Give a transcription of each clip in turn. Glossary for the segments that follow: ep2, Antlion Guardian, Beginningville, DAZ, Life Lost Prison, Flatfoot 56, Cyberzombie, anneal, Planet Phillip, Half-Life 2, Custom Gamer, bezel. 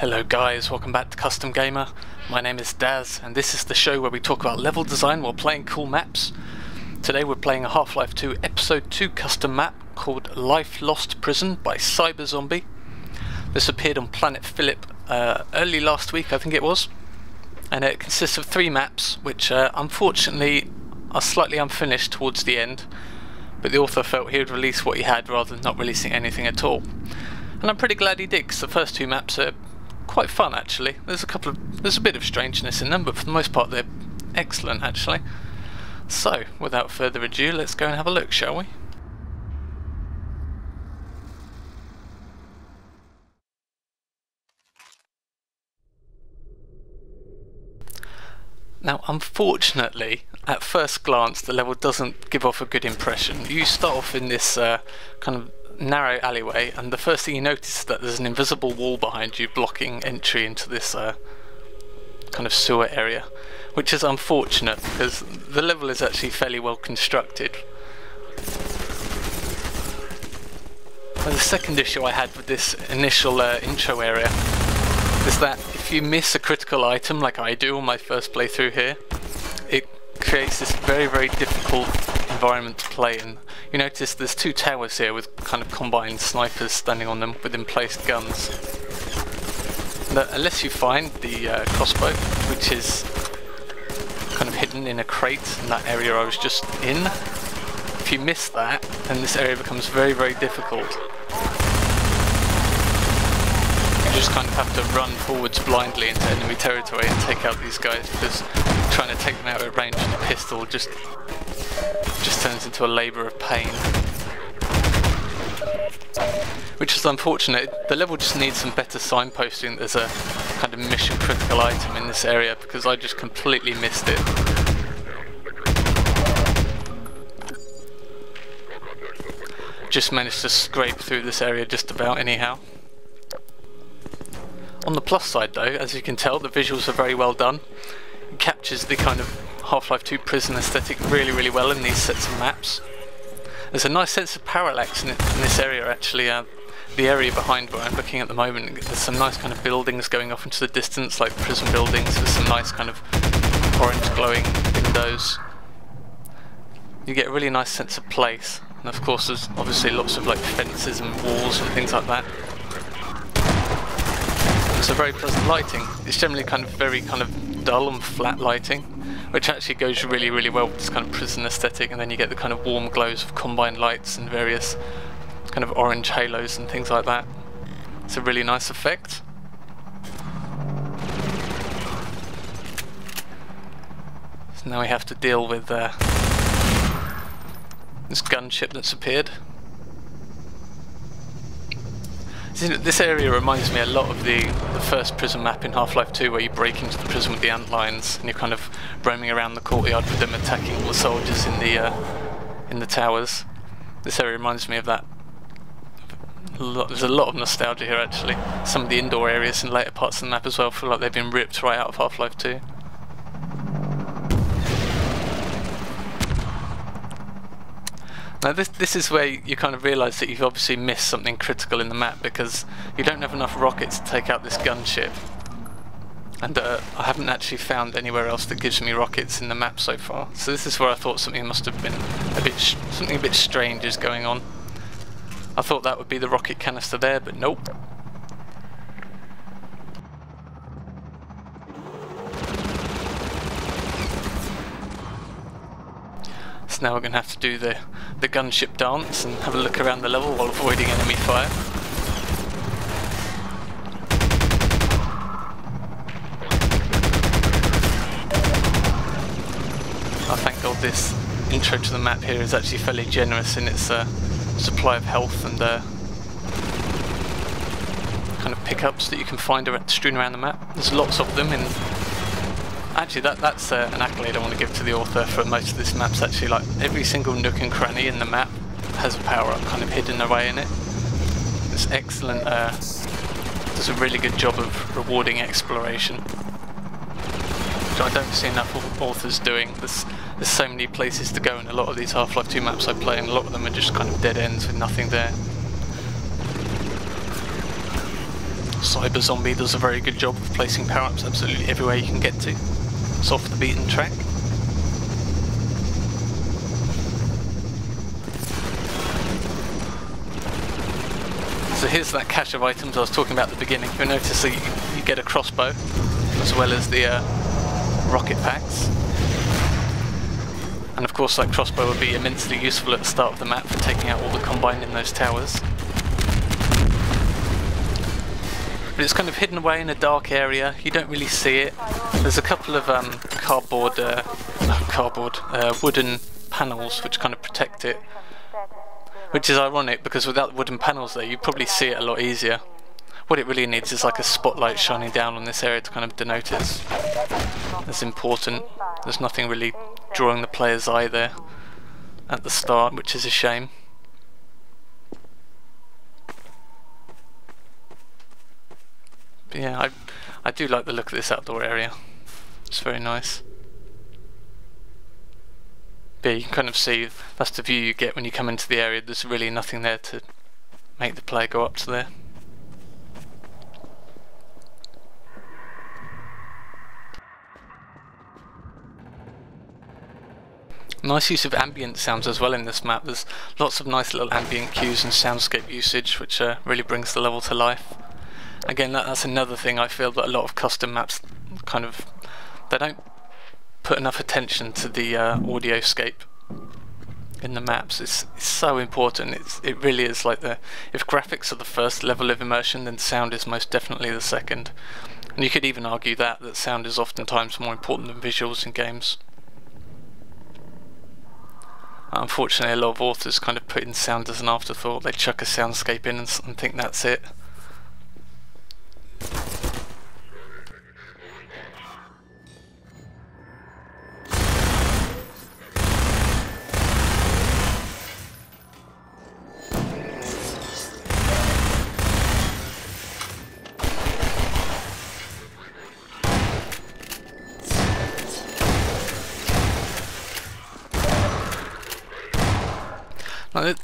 Hello guys, welcome back to Custom Gamer. My name is Daz and this is the show where we talk about level design while playing cool maps. Today we're playing a Half-Life 2 Episode 2 custom map called Life Lost Prison by Cyberzombie. This appeared on Planet Phillip early last week, I think it was. And it consists of three maps which unfortunately are slightly unfinished towards the end. But the author felt he would release what he had rather than not releasing anything at all. And I'm pretty glad he did, because the first two maps are quite fun actually. There's a bit of strangeness in them, but for the most part they're excellent actually. So without further ado, let's go and have a look, shall we? Now unfortunately at first glance the level doesn't give off a good impression. You start off in this kind of narrow alleyway, and the first thing you notice is that there's an invisible wall behind you blocking entry into this kind of sewer area, which is unfortunate because the level is actually fairly well constructed. And the second issue I had with this initial intro area is that if you miss a critical item like I do on my first playthrough here, it creates this very, very difficult environment to play in. You notice there's two towers here with kind of combined snipers standing on them with emplaced guns. But unless you find the crossbow, which is kind of hidden in a crate in that area I was just in, if you miss that, then this area becomes very, very difficult. You just kind of have to run forwards blindly into enemy territory and take out these guys, because trying to take them out at range with a pistol just turns into a labour of pain, which is unfortunate. The level just needs some better signposting. There's a kind of mission critical item in this area, because I just completely missed it. Just managed to scrape through this area just about anyhow. On the plus side though, as you can tell, the visuals are very well done. It captures the kind of Half-Life 2 prison aesthetic really well in these sets of maps. There's a nice sense of parallax in this area actually. The area behind where I'm looking at the moment, there's some nice kind of buildings going off into the distance, like prison buildings. There's some nice kind of orange glowing windows. You get a really nice sense of place, and of course there's obviously lots of like fences and walls and things like that. It's a very pleasant lighting. It's generally kind of very kind of dull and flat lighting, which actually goes really well with this kind of prison aesthetic, and then you get the kind of warm glows of combined lights and various kind of orange halos and things like that. It's a really nice effect. So now we have to deal with this gunship that's appeared. This area reminds me a lot of the first prison map in Half-Life 2, where you break into the prison with the antlions and you're kind of roaming around the courtyard with them, attacking all the soldiers in the towers. This area reminds me of that. There's a lot of nostalgia here actually. Some of the indoor areas in later parts of the map as well feel like they've been ripped right out of Half-Life 2. Now this is where you kind of realise that you've obviously missed something critical in the map, because you don't have enough rockets to take out this gunship, and I haven't actually found anywhere else that gives me rockets in the map so far. So this is where I thought something must have been something a bit strange is going on. I thought that would be the rocket canister there, but nope. Now we're going to have to do the gunship dance and have a look around the level while avoiding enemy fire. Oh, thank God this intro to the map here is actually fairly generous in its supply of health and kind of pickups that you can find strewn around the map. There's lots of them in. Actually, that's an accolade I want to give to the author for most of this map's actually, like, every single nook and cranny in the map has a power-up kind of hidden away in it. It's excellent, does a really good job of rewarding exploration, which I don't see enough authors doing. There's so many places to go in a lot of these Half-Life 2 maps I play, and a lot of them are just kind of dead ends with nothing there. Cyberzombie does a very good job of placing power-ups absolutely everywhere you can get to. It's off the beaten track. So here's that cache of items I was talking about at the beginning. You'll notice that you get a crossbow as well as the rocket packs. And of course that crossbow would be immensely useful at the start of the map for taking out all the Combine in those towers. But it's kind of hidden away in a dark area, you don't really see it. There's a couple of wooden panels which kind of protect it. Which is ironic, because without wooden panels there, you'd probably see it a lot easier. What it really needs is like a spotlight shining down on this area to kind of denote it. That's important. There's nothing really drawing the player's eye there at the start, which is a shame. But yeah, I do like the look of this outdoor area. It's very nice. But yeah, you can kind of see, that's the view you get when you come into the area. There's really nothing there to make the player go up to there. Nice use of ambient sounds as well in this map. There's lots of nice little ambient cues and soundscape usage, which really brings the level to life. Again, that's another thing I feel that a lot of custom maps kind of, they don't put enough attention to the audio scape in the maps. It's so important. It really is like if graphics are the first level of immersion, then sound is most definitely the second. And you could even argue that sound is oftentimes more important than visuals in games. Unfortunately, a lot of authors kind of put in sound as an afterthought. They chuck a soundscape in and think that's it.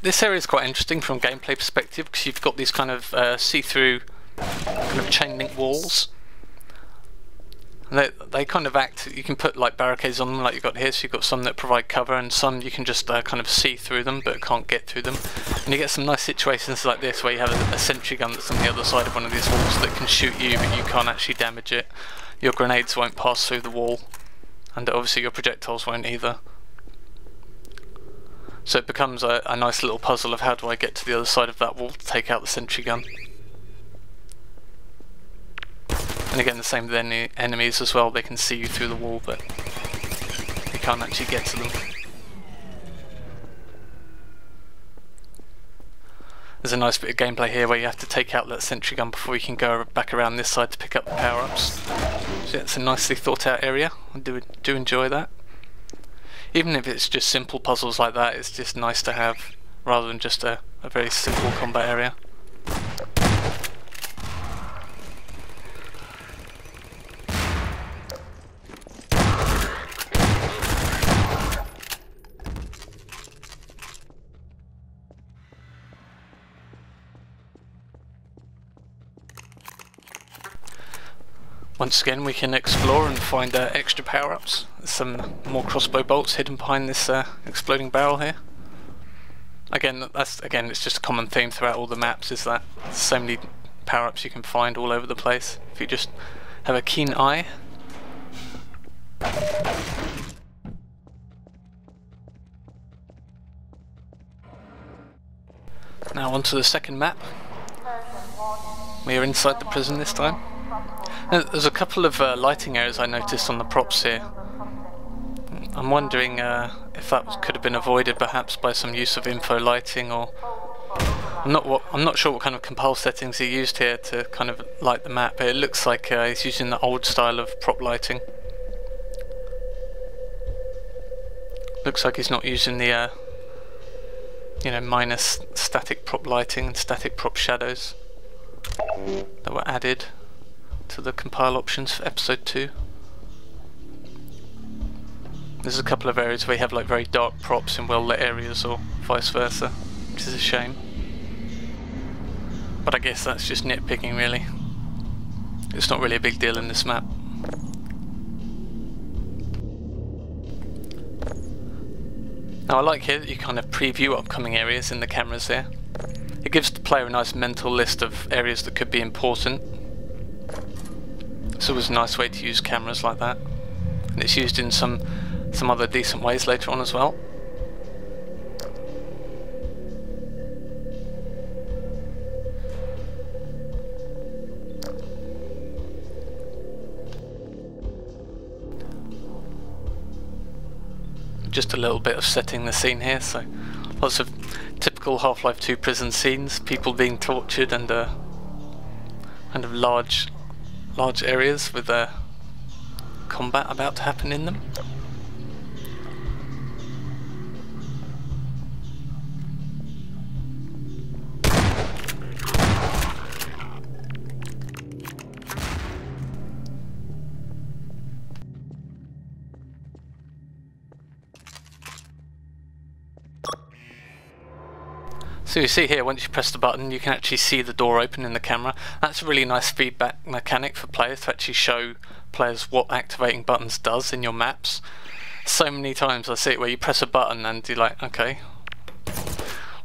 This area is quite interesting from a gameplay perspective because you've got these kind of see-through kind of chain link walls. And they kind of act, you can put like barricades on them like you've got here, so you've got some that provide cover and some you can just kind of see through them but can't get through them. And you get some nice situations like this where you have a sentry gun that's on the other side of one of these walls that can shoot you but you can't actually damage it. Your grenades won't pass through the wall and obviously your projectiles won't either. So it becomes a nice little puzzle of how do I get to the other side of that wall to take out the sentry gun. And again, the same with enemies as well, they can see you through the wall but you can't actually get to them. There's a nice bit of gameplay here where you have to take out that sentry gun before you can go back around this side to pick up the power-ups. So it's a nicely thought out area, I do enjoy that. Even if it's just simple puzzles like that, it's just nice to have, rather than just a very simple combat area. Once again, we can explore and find extra power-ups. There's some more crossbow bolts hidden behind this exploding barrel here. Again, it's just a common theme throughout all the maps, is that there's so many power-ups you can find all over the place if you just have a keen eye. Now onto the second map. We are inside the prison this time. There's a couple of lighting errors I noticed on the props here. I'm wondering if that could have been avoided perhaps by some use of info lighting, or I'm not sure what kind of compile settings he used here to kind of light the map, but it looks like he's using the old style of prop lighting. Looks like he's not using the minus static prop lighting and static prop shadows that were added to the compile options for episode 2. There's a couple of areas where you have like very dark props in well lit areas or vice versa, which is a shame. But I guess that's just nitpicking really. It's not really a big deal in this map. Now I like here that you kind of preview upcoming areas in the cameras here. It gives the player a nice mental list of areas that could be important. It's always a nice way to use cameras like that. And it's used in some other decent ways later on as well. Just a little bit of setting the scene here, so lots of typical Half-Life 2 prison scenes, people being tortured and kind of large areas with combat about to happen in them. So you see here, once you press the button, you can actually see the door open in the camera. That's a really nice feedback mechanic for players, to actually show players what activating buttons does in your maps. So many times I see it where you press a button and you're like, okay,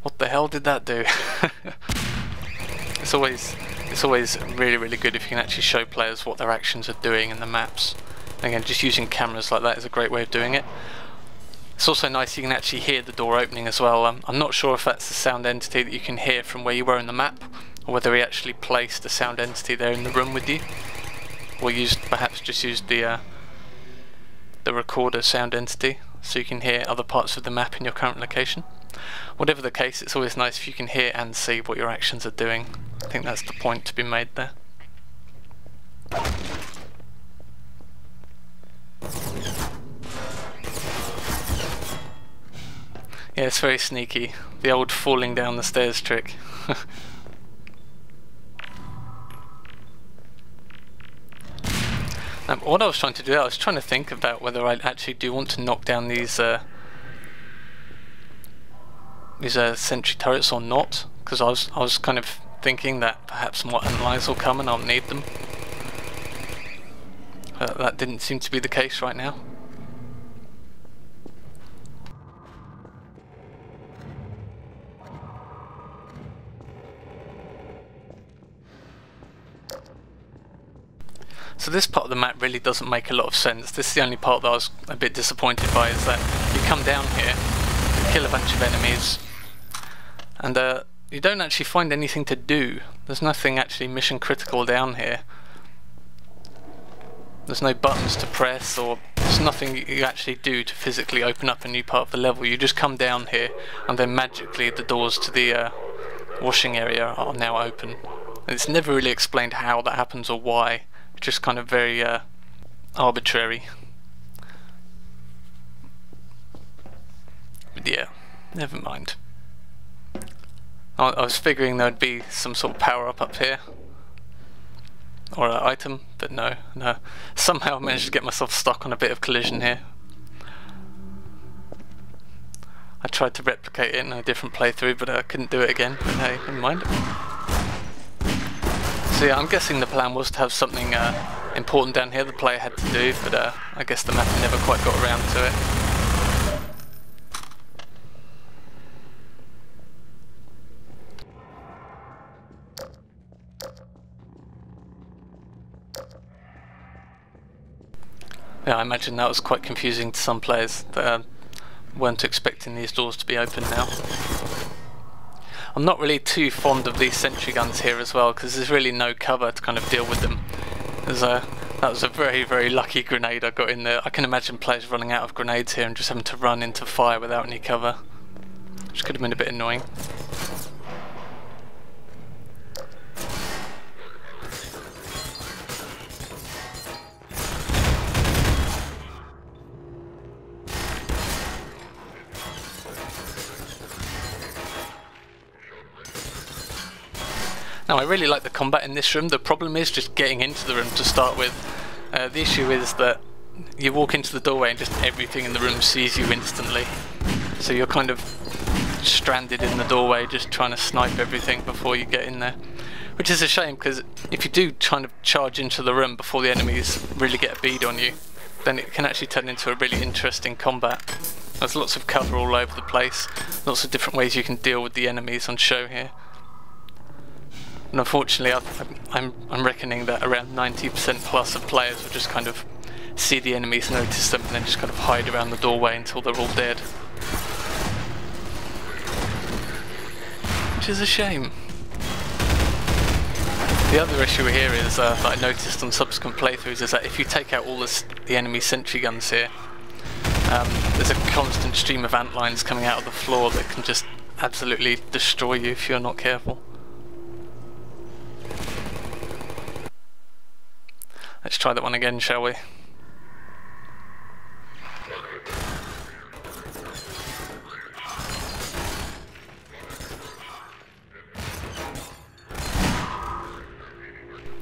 what the hell did that do? It's always really good if you can actually show players what their actions are doing in the maps. And again, just using cameras like that is a great way of doing it. It's also nice you can actually hear the door opening as well. I'm not sure if that's the sound entity that you can hear from where you were in the map, or whether he actually placed a sound entity there in the room with you, or perhaps just used the recorder sound entity, so you can hear other parts of the map in your current location. Whatever the case, it's always nice if you can hear and see what your actions are doing. I think that's the point to be made there. Yeah, it's very sneaky, the old falling down the stairs trick. What I was trying to do, I was trying to think about whether I actually do want to knock down these sentry turrets or not, because I was kind of thinking that perhaps more allies will come and I'll need them. But that didn't seem to be the case right now. So this part of the map really doesn't make a lot of sense. This is the only part that I was a bit disappointed by, is that you come down here, kill a bunch of enemies, and you don't actually find anything to do. There's nothing actually mission critical down here. There's no buttons to press, or there's nothing you actually do to physically open up a new part of the level. You just come down here and then magically the doors to the washing area are now open. And it's never really explained how that happens or why. Just kind of very arbitrary. But yeah, never mind. I was figuring there'd be some sort of power up here, or an item, but no. Somehow I managed to get myself stuck on a bit of collision here. I tried to replicate it in a different playthrough, but I couldn't do it again. But hey, never mind. So yeah, I'm guessing the plan was to have something important down here the player had to do, but I guess the map never quite got around to it. Yeah, I imagine that was quite confusing to some players that weren't expecting these doors to be open now. I'm not really too fond of these sentry guns here as well, because there's really no cover to kind of deal with them. That was a very lucky grenade I got in there. I can imagine players running out of grenades here and just having to run into fire without any cover, which could have been a bit annoying. Now I really like the combat in this room. The problem is just getting into the room to start with. The issue is that you walk into the doorway and just everything in the room sees you instantly. So you're kind of stranded in the doorway just trying to snipe everything before you get in there. Which is a shame, because if you do kind of charge into the room before the enemies really get a bead on you, then it can actually turn into a really interesting combat. There's lots of cover all over the place, lots of different ways you can deal with the enemies on show here. And unfortunately I'm reckoning that around 90% plus of players will just kind of see the enemies, notice them, and then just kind of hide around the doorway until they're all dead. Which is a shame. The other issue here is, that I noticed on subsequent playthroughs, is that if you take out all the enemy sentry guns here, there's a constant stream of ant lines coming out of the floor that can just absolutely destroy you if you're not careful. Let's try that one again, shall we?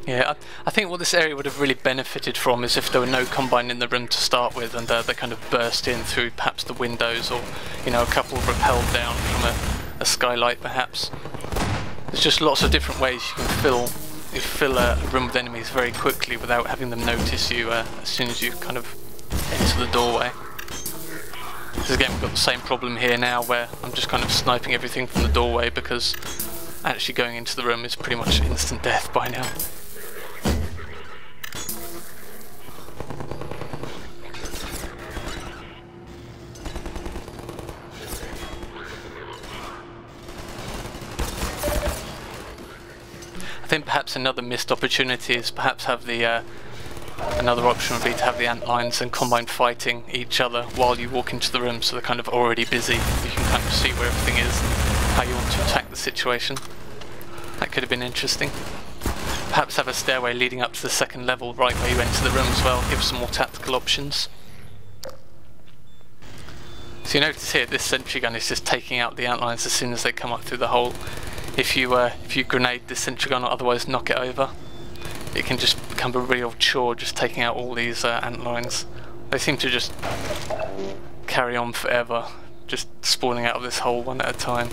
Yeah, I think what this area would have really benefited from is if there were no Combine in the room to start with, and they kind of burst in through perhaps the windows, or, you know, a couple rappelled down from a skylight perhaps. There's just lots of different ways you can fill a room with enemies very quickly without having them notice you as soon as you kind of enter the doorway. Because again, we've got the same problem here now, where I'm just kind of sniping everything from the doorway, because actually going into the room is pretty much instant death by now. I think perhaps another missed opportunity is perhaps have the another option would be to have the ant lines and Combine fighting each other while you walk into the room, so they're kind of already busy. You can kind of see where everything is and how you want to attack the situation. That could have been interesting. Perhaps have a stairway leading up to the second level right where you enter the room as well, give some more tactical options. So you notice here this sentry gun is just taking out the ant lines as soon as they come up through the hole. If you grenade this sentry gun or otherwise knock it over, it can just become a real chore just taking out all these ant lines. They seem to just carry on forever, just spawning out of this hole one at a time.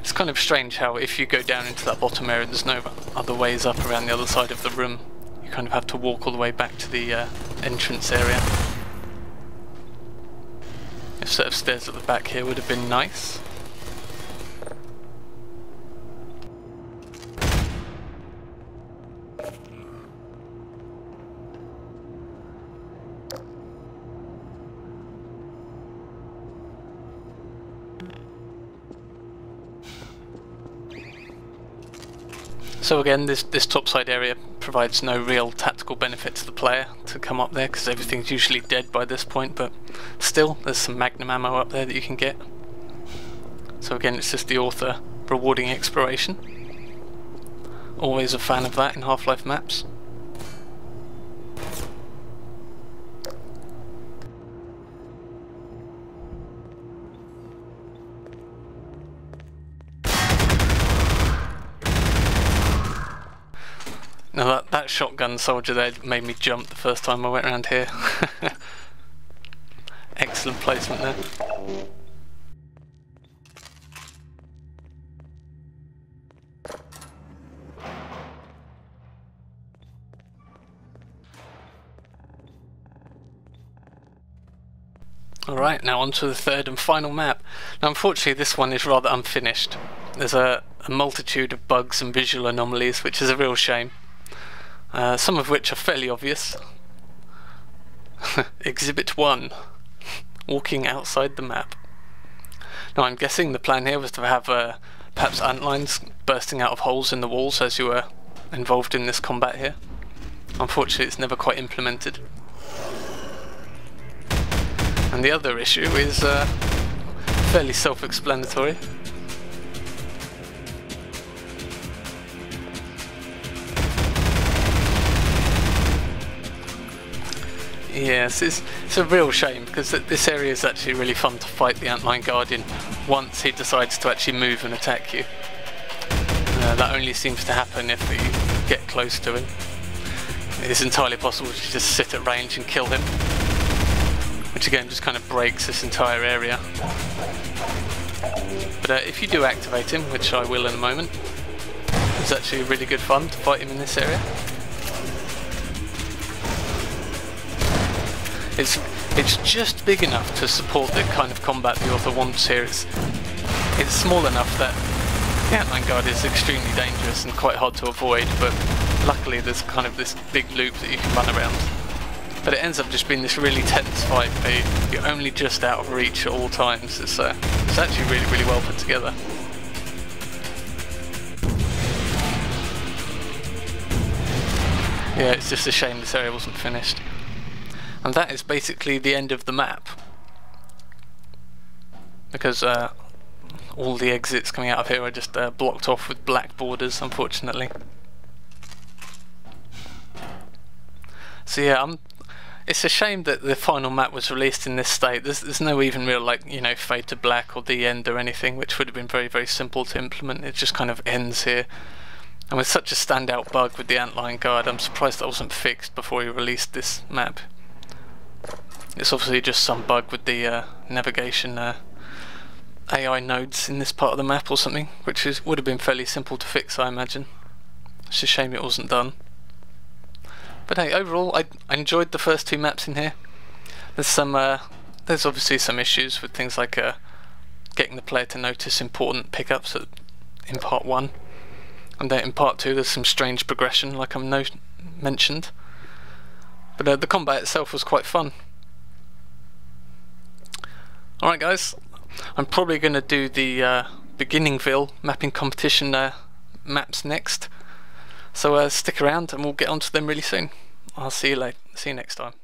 It's kind of strange how if you go down into that bottom area there's no other ways up around the other side of the room. You kind of have to walk all the way back to the entrance area. A set of stairs at the back here would have been nice. So again, this topside area provides no real tactical benefit to the player to come up there, because everything's usually dead by this point, but still there's some magnum ammo up there that you can get. So again, it's just the author rewarding exploration. Always a fan of that in Half-Life maps. Now that shotgun soldier there made me jump the first time I went around here. Excellent placement there. Alright, now on to the third and final map. Now unfortunately this one is rather unfinished. There's a multitude of bugs and visual anomalies, which is a real shame. Some of which are fairly obvious. Exhibit 1. Walking outside the map. Now I'm guessing the plan here was to have perhaps ant lines bursting out of holes in the walls as you were involved in this combat here. Unfortunately it's never quite implemented. And the other issue is fairly self-explanatory. Yes, it's a real shame because this area is actually really fun to fight the Antlion Guardian once he decides to actually move and attack you. That only seems to happen if you get close to him. It's entirely possible to just sit at range and kill him, which again just kind of breaks this entire area. But if you do activate him, which I will in a moment, it's actually really good fun to fight him in this area. It's just big enough to support the kind of combat the author wants here. It's small enough that the Antlion Guardian is extremely dangerous and quite hard to avoid, but luckily there's kind of this big loop that you can run around. But it ends up just being this really tense fight where you're only just out of reach at all times. It's actually really, really well put together. Yeah, it's just a shame this area wasn't finished. And that is basically the end of the map, because all the exits coming out of here are just blocked off with black borders, unfortunately. So yeah, it's a shame that the final map was released in this state. There's no even real, like, you know, fade to black or the end or anything, which would have been very, very simple to implement. It just kind of ends here. And with such a standout bug with the Antlion Guard, I'm surprised that wasn't fixed before he released this map. It's obviously just some bug with the navigation AI nodes in this part of the map or something, which would have been fairly simple to fix, I imagine. It's a shame it wasn't done. But hey, overall, I enjoyed the first two maps in here. There's obviously some issues with things like getting the player to notice important pickups in part 1. And then in part 2 there's some strange progression, like I mentioned. But the combat itself was quite fun. Alright guys, I'm probably going to do the Beginningville mapping competition maps next. So stick around and we'll get onto them really soon. I'll see you next time.